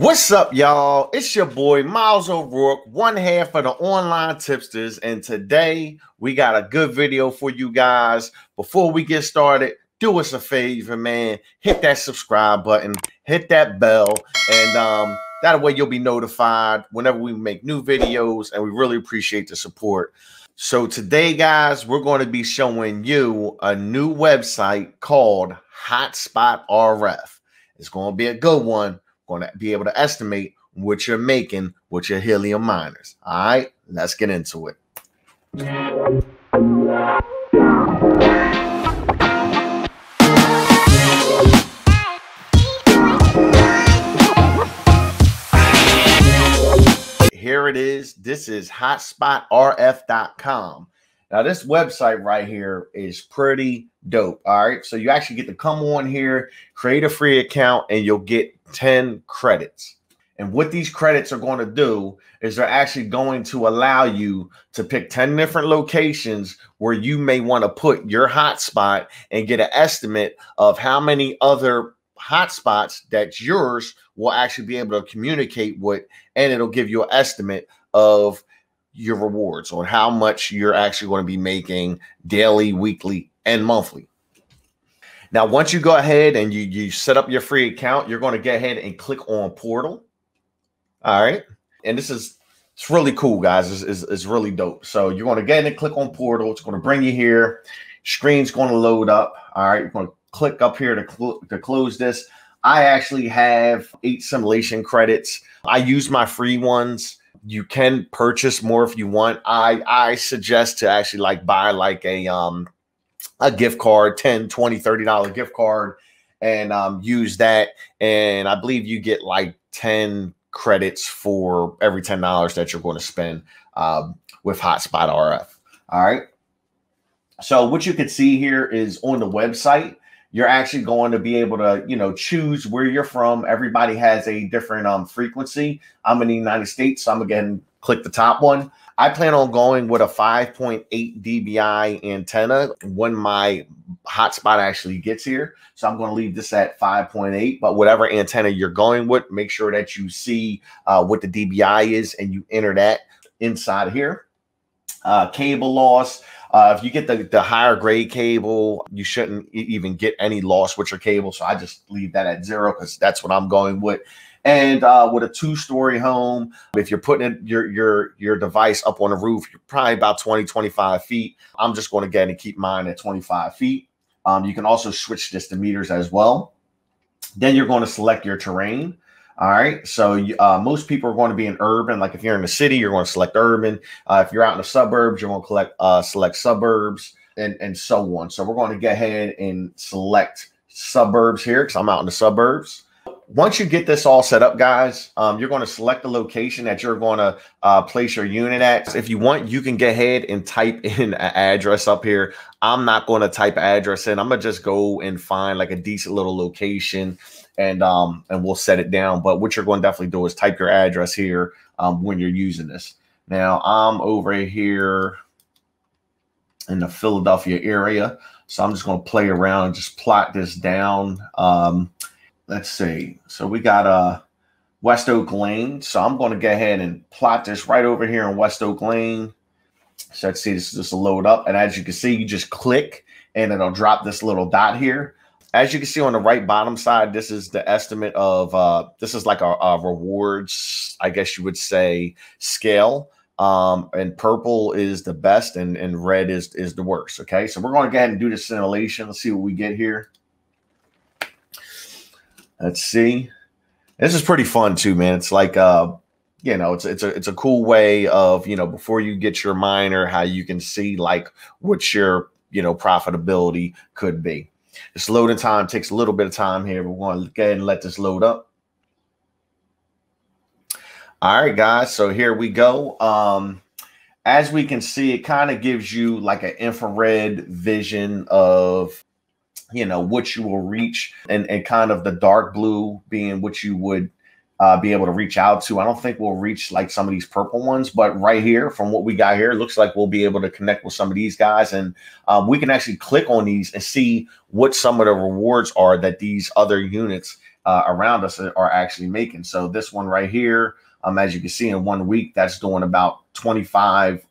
What's up, y'all? It's your boy Miles O'Rourke, one half of the Online Tipsters, and today we got a good video for you guys. Before we get started, do us a favor, man. Hit that subscribe button, hit that bell, and that way you'll be notified whenever we make new videos, and we really appreciate the support. So today, guys, we're going to be showing you a new website called Hotspot RF. It's going to be a good one. Going to be able to estimate what you're making with your helium miners. All right, let's get into it. Here it is. This is hotspotrf.com. Now, this website right here is pretty dope. All right. So you actually get to come on here, create a free account, and you'll get 10 credits. And what these credits are going to do is they're actually going to allow you to pick 10 different locations where you may want to put your hotspot and get an estimate of how many other hotspots that yours will actually be able to communicate with. And it'll give you an estimate of your rewards on how much you're actually going to be making daily, weekly, and monthly. Now, once you go ahead and you set up your free account, you're going to go ahead and click on Portal. All right. And it's really cool, guys. It's really dope. So you're going to go ahead and click on Portal. It's going to bring you here. Screen's going to load up. All right. You're going to click up here to close this. I actually have 8 simulation credits. I use my free ones. You can purchase more if you want. I suggest to actually like buy like a gift card, $10, $20, $30 gift card, and use that. And I believe you get like 10 credits for every $10 that you're going to spend with Hotspot RF. All right. So what you can see here is on the website, you're actually going to be able to, you know, choose where you're from. Everybody has a different frequency. I'm in the United States, so I'm again click the top one. I plan on going with a 5.8 dBi antenna when my hotspot actually gets here. So I'm going to leave this at 5.8, but whatever antenna you're going with, make sure that you see what the dBi is and you enter that inside here. Cable loss. If you get the higher grade cable, you shouldn't even get any loss with your cable. So I just leave that at 0 because that's what I'm going with. And with a 2-story home, if you're putting your device up on the roof, you're probably about 20, 25 feet. I'm just going to get and keep mine at 25 feet. You can also switch this to meters as well. Then you're going to select your terrain. All right. So most people are going to be in urban. Like if you're in the city, you're going to select urban. If you're out in the suburbs, you're going to select suburbs and so on. So we're going to go ahead and select suburbs here because I'm out in the suburbs. Once you get this all set up, guys, you're going to select the location that you're going to place your unit at. If you want, you can go ahead and type in an address up here. I'm not going to type an address in. I'm going to just go and find like a decent little location and we'll set it down. But what you're going to definitely do is type your address here when you're using this. Now, I'm over here in the Philadelphia area, so I'm just going to play around and just plot this down. Let's see. So we got West Oak Lane. So I'm going to go ahead and plot this right over here in West Oak Lane. So let's see, this is just a load up. And as you can see, you just click and it'll drop this little dot here. As you can see on the right bottom side, this is the estimate of, this is like a rewards, I guess you would say, scale. And purple is the best and red is the worst. Okay. So we're going to go ahead and do the simulation. Let's see what we get here. Let's see. This is pretty fun too, man. It's like, you know, it's a cool way of, you know, before you get your miner, how you can see like what your, you know, profitability could be. This loading time takes a little bit of time here. But we're going to go ahead and let this load up. All right, guys. So here we go. As we can see, it kind of gives you like an infrared vision of, you know, what you will reach and kind of the dark blue being what you would be able to reach out to. I don't think we'll reach like some of these purple ones, but right here from what we got here, it looks like we'll be able to connect with some of these guys. And we can actually click on these and see what some of the rewards are that these other units around us are actually making. So this one right here, as you can see, in 1 week, that's doing about 25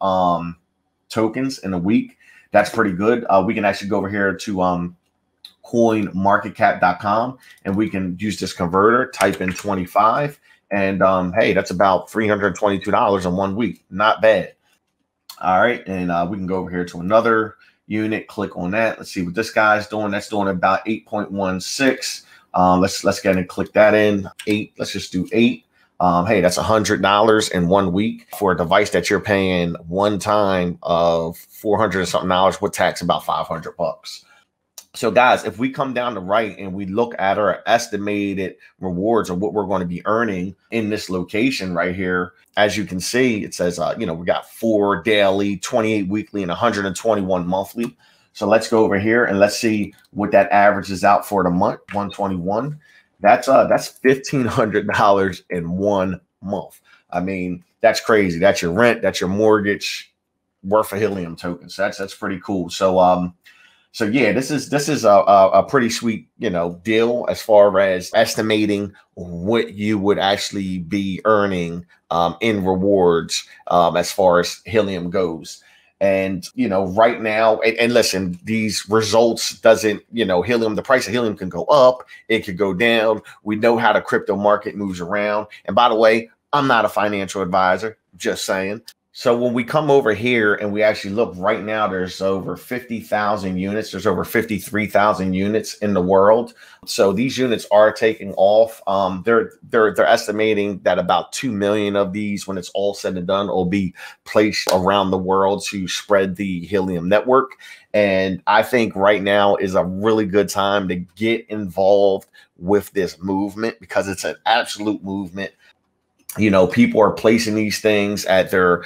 tokens in a week. That's pretty good. We can actually go over here to coinmarketcap.com, and we can use this converter, type in 25, and hey, that's about $322 in 1 week. Not bad. All right, and we can go over here to another unit, click on that. Let's see what this guy's doing. That's doing about 8.16. Let's go ahead and click that in. 8. Let's just do 8. Hey, that's $100 in 1 week for a device that you're paying one time of $400 and something with tax, about $500. So guys, if we come down to right and we look at our estimated rewards or what we're going to be earning in this location right here, as you can see, it says, you know, we got 4 daily, 28 weekly, and 121 monthly. So let's go over here and let's see what that averages out for the month. 121. That's $1,500 in 1 month. I mean, that's crazy. That's your rent, that's your mortgage worth of Helium tokens. That's pretty cool. So, so yeah, this is a pretty sweet, you know, deal as far as estimating what you would actually be earning in rewards as far as Helium goes. And, you know, right now, and listen, these results doesn't, you know, Helium, the price of Helium can go up, it could go down. We know how the crypto market moves around. And by the way, I'm not a financial advisor, just saying. So when we come over here and we actually look right now, there's over 50,000 units. There's over 53,000 units in the world. So these units are taking off. They're estimating that about 2 million of these, when it's all said and done, will be placed around the world to spread the Helium network. And I think right now is a really good time to get involved with this movement, because it's an absolute movement. You know, people are placing these things at their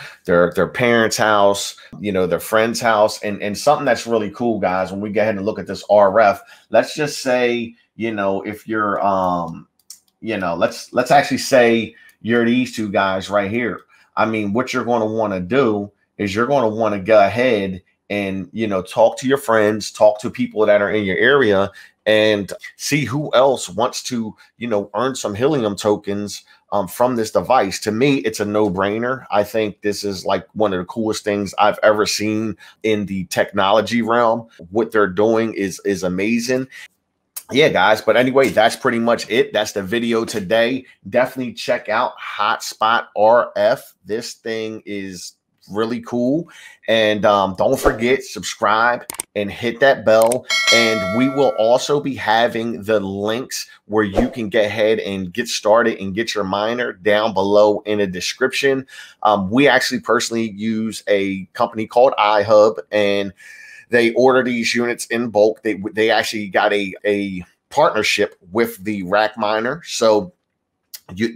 parents' house, you know, their friend's house. And something that's really cool, guys, when we go ahead and look at this RF, let's just say, you know, if you're, you know, let's actually say you're these two guys right here. I mean, what you're going to want to do is you're going to want to go ahead and, you know, talk to your friends, talk to people that are in your area, and see who else wants to, you know, earn some Helium tokens from this device. To me, it's a no-brainer. I think this is like one of the coolest things I've ever seen in the technology realm. What they're doing is amazing. Yeah, guys. But anyway, that's pretty much it. That's the video today. Definitely check out Hotspot RF. This thing is really cool. And don't forget, subscribe and hit that bell. And we will also be having the links where you can go ahead and get started and get your miner down below in the description. We actually personally use a company called iHub, and they order these units in bulk. They actually got a partnership with the rack miner. So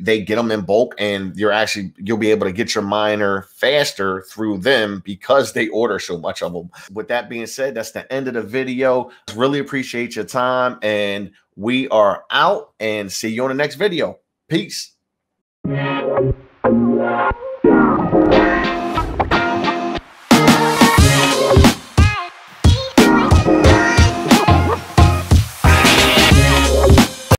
they get them in bulk, and you'll be able to get your miner faster through them because they order so much of them. With that being said, that's the end of the video. Really appreciate your time, and we are out, and see you on the next video. Peace.